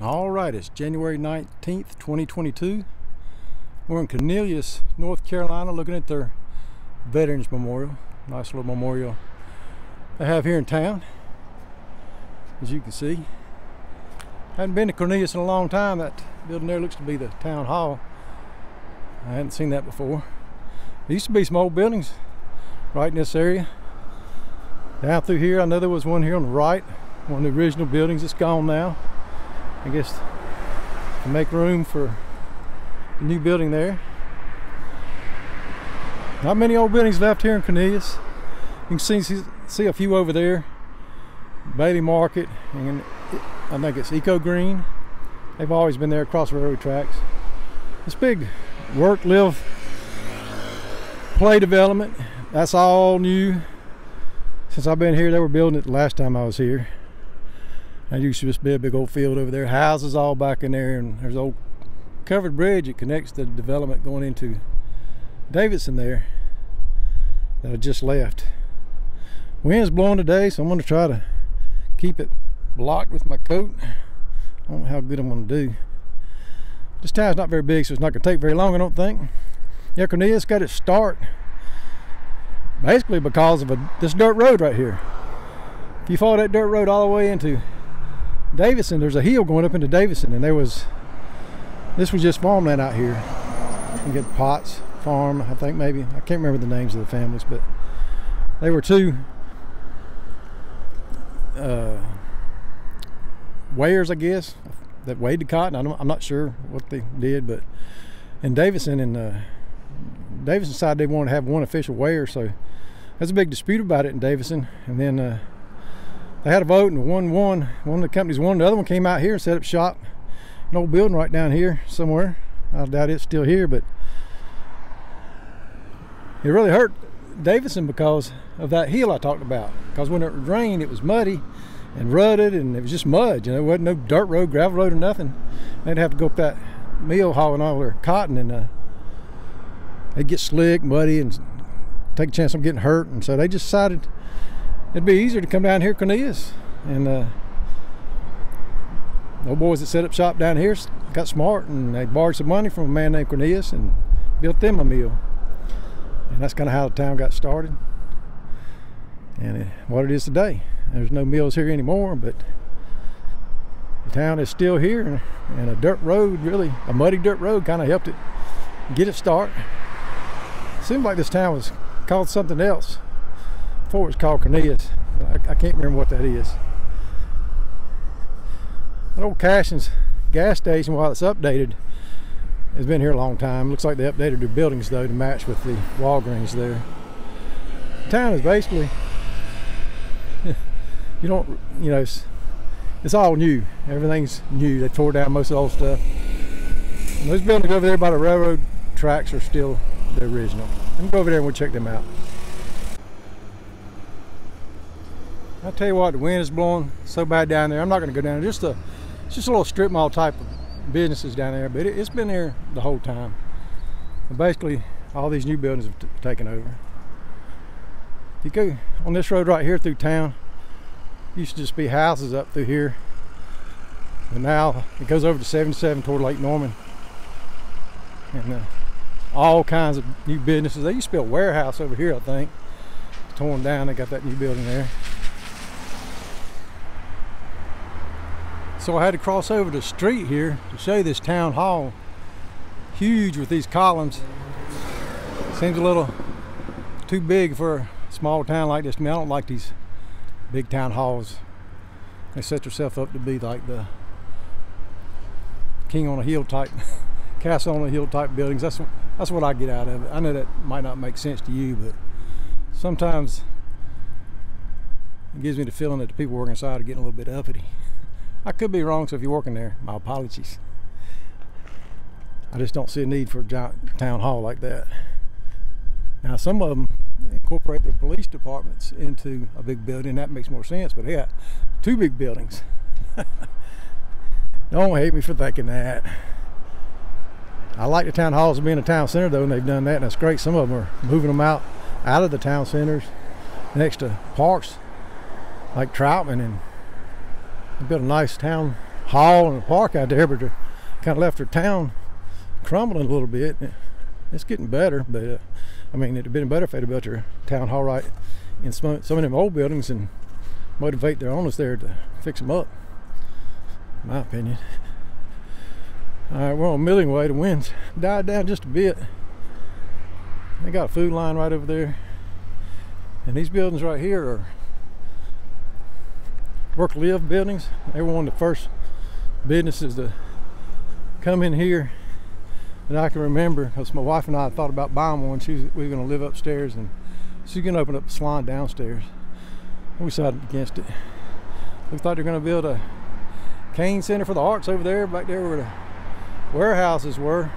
All right, it's January 19th, 2022. We're in Cornelius, North Carolina, looking at their Veterans Memorial. Nice little memorial they have here in town, as you can see. Hadn't been to Cornelius in a long time. That building there looks to be the town hall. I hadn't seen that before. There used to be some old buildings right in this area. Down through here, I know there was one here on the right, one of the original buildings. It's gone now, I guess, to make room for the new building there. Not many old buildings left here in Cornelius. You can see a few over there. Bailey Market, and I think it's Eco Green. They've always been there across railroad tracks. This big work, live, play development, that's all new. Since I've been here, they were building it the last time I was here. That used to just be a big old field over there. Houses all back in there, and there's an old covered bridge that connects the development going into Davidson there that I just left. Wind's blowing today, so I'm going to try to keep it blocked with my coat. I don't know how good I'm going to do. This town's not very big, so it's not going to take very long, I don't think. Yeah, Cornelius got its start basically because of this dirt road right here. If you follow that dirt road all the way into Davidson, there's a hill going up into Davidson, and this was just farmland out here. You get Potts Farm, I think, maybe. I can't remember the names of the families, but they were two weighers, I guess, that weighed the cotton. I'm not sure what they did, but in Davidson, Davidson side, they wanted to have one official weigher, so there's a big dispute about it in Davidson. And then they had a vote, and one of the companies won. The other one came out here and set up shop, an old building right down here somewhere. I doubt it's still here, but it really hurt Davidson because of that hill I talked about. Because when it rained, it was muddy and rutted, and it was just mud. You know, there wasn't no dirt road, gravel road, or nothing. They'd have to go up that mill hauling all their cotton, and they'd get slick, muddy, and take a chance of getting hurt. And so they just decided it'd be easier to come down here to Cornelius. And the old boys that set up shop down here got smart, and they borrowed some money from a man named Cornelius and built them a mill. And that's kind of how the town got started, and what it is today. There's no mills here anymore, but the town is still here, and a dirt road, really, a muddy dirt road, kind of helped it get its start. It seemed like this town was called something else before it was called Cornelius. I can't remember what that is. That old Cashin's gas station, while it's updated, has been here a long time. Looks like they updated their buildings, though, to match with the Walgreens there. The town is basically, it's all new. Everything's new. They tore down most of the old stuff. And those buildings over there by the railroad tracks are still the original. Let me go over there and we'll check them out. I'll tell you what, the wind is blowing so bad down there. I'm not going to go down there. It's just a little strip mall type of businesses down there, but it's been there the whole time. And basically, all these new buildings have taken over. If you go on this road right here through town, used to just be houses up through here, but now it goes over to 77 toward Lake Norman, and all kinds of new businesses. They used to be a warehouse over here, I think. It's torn down. They got that new building there. So I had to cross over the street here to show you this town hall. Huge with these columns. Seems a little too big for a small town like this. I mean, I don't like these big town halls. They set themselves up to be like the king on a hill type, castle on a hill type buildings. That's what I get out of it. I know that might not make sense to you, but sometimes it gives me the feeling that the people working inside are getting a little bit uppity. I could be wrong, so if you're working there, my apologies. I just don't see a need for a giant town hall like that. Now, some of them incorporate their police departments into a big building. That makes more sense, but they got two big buildings. Don't hate me for thinking that. I like the town halls being a town center, though, and they've done that, and that's great. Some of them are moving them out of the town centers next to parks like Troutman, and built a nice town haul and park out there, but kind of left their town crumbling a little bit. It's getting better, but I mean, it'd have been better if they'd have built their town hall right in some of them old buildings and motivate their owners there to fix them up, in my opinion. All right, we're on Millingway. The wind's died down just a bit. They got a food line right over there, and these buildings right here are work-live buildings. They were one of the first businesses to come in here that I can remember, because my wife and I thought about buying one. We were going to live upstairs, and she's going to open up a salon downstairs. We decided against it. Looks like they're going to build a Kane Center for the Arts over there, back there where the warehouses were.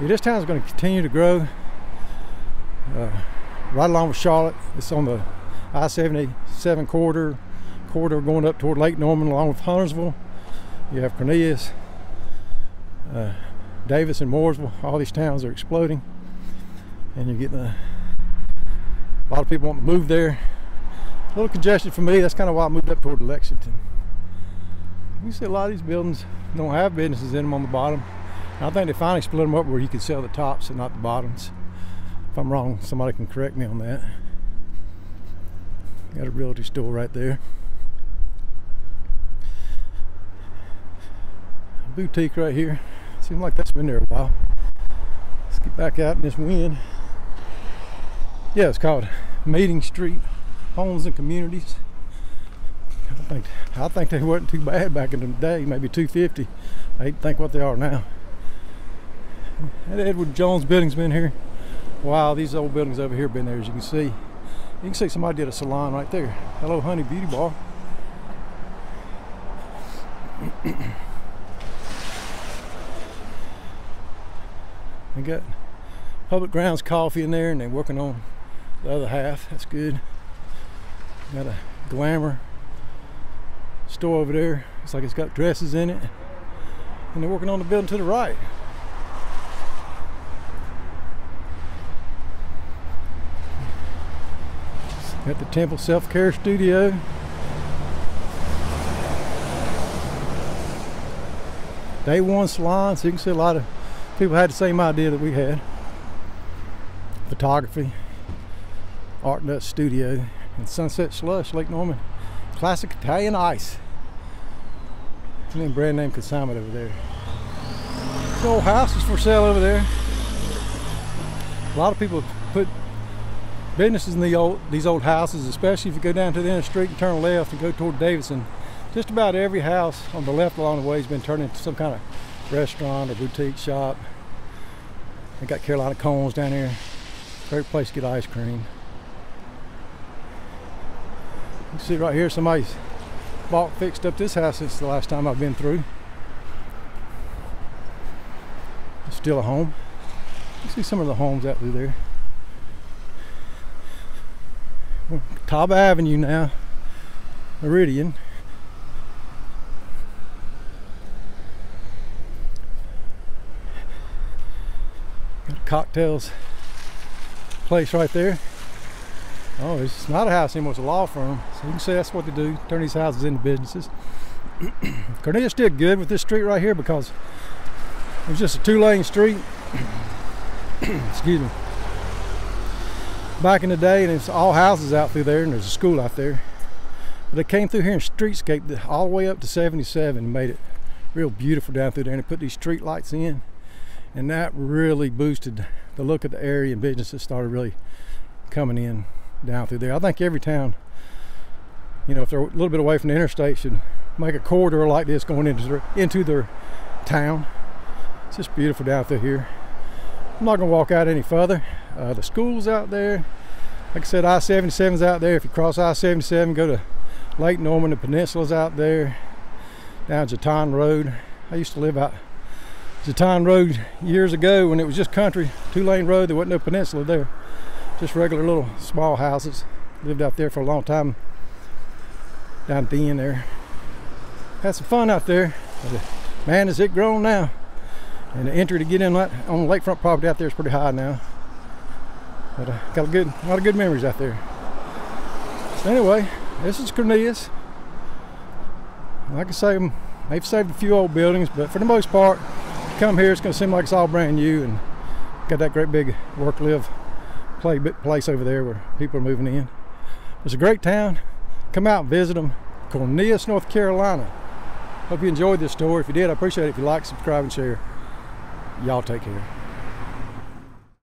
Yeah, this town's going to continue to grow right along with Charlotte. It's on the I-77 corridor going up toward Lake Norman along with Huntersville. You have Cornelius, Davidson, Mooresville. All these towns are exploding, and you're getting a lot of people wanting to move there. A little congested for me. That's kind of why I moved up toward Lexington. You can see a lot of these buildings don't have businesses in them on the bottom. And I think they finally split them up where you can sell the tops and not the bottoms. If I'm wrong, somebody can correct me on that. Got a realty store right there. A boutique right here. Seems like that's been there a while. Let's get back out in this wind. Yeah, it's called Meeting Street Homes and Communities. I think they weren't too bad back in the day, maybe 250. I hate to think what they are now. That Edward Jones building's been here. Wow, these old buildings over here have been there, as you can see. You can see somebody did a salon right there. Hello Honey Beauty Bar. They got Public Grounds coffee in there, and they're working on the other half. That's good. Got a glamour store over there. Looks like it's got dresses in it. And they're working on the building to the right. Got the Temple Self-Care Studio. Day one salon, so you can see a lot of people had the same idea that we had. Photography, Art Nuts Studio, and Sunset Slush, Lake Norman. Classic Italian ice. And then brand name consignment over there. This old house is for sale over there. A lot of people put businesses in these old houses, especially if you go down to the end of the street and turn left and go toward Davidson. Just about every house on the left along the way has been turned into some kind of restaurant or boutique shop. They got Carolina Cones down here. Great place to get ice cream. You can see right here somebody's bought, fixed up this house since the last time I've been through. It's still a home. You see some of the homes out through there. Top Avenue now, Meridian. Got a cocktails place right there. Oh, it's not a house anymore, it's a law firm. So you can see that's what they do, turn these houses into businesses. Cornelius did good with this street right here because it was just a two-lane street. Excuse me. Back in the day, and it's all houses out through there, and there's a school out there. But they came through here and streetscaped all the way up to 77 and made it real beautiful down through there, and they put these street lights in. And that really boosted the look of the area, and businesses started really coming in down through there. I think every town, you know, if they're a little bit away from the interstate, should make a corridor like this going into their town. It's just beautiful down through here. I'm not gonna walk out any further. The school's out there. Like I said, I-77's out there. If you cross I-77, go to Lake Norman, the Peninsula's out there. Down Jetton Road. I used to live out Zatan Road years ago when it was just country, two-lane road. There wasn't no peninsula there, just regular little small houses. Lived out there for a long time down at the end there. Had some fun out there, but man, is it grown now. And the entry to get in on the lakefront property out there is pretty high now, but got a lot of good memories out there. So anyway, this is Cornelius. Like I say, They've saved a few old buildings, but for the most part, come here, it's going to seem like it's all brand new, and got that great big work, live, play place over there where people are moving in. It's a great town. Come out and visit them. Cornelius, North Carolina. Hope you enjoyed this tour. If you did, I appreciate it. If you like, subscribe, and share. Y'all take care.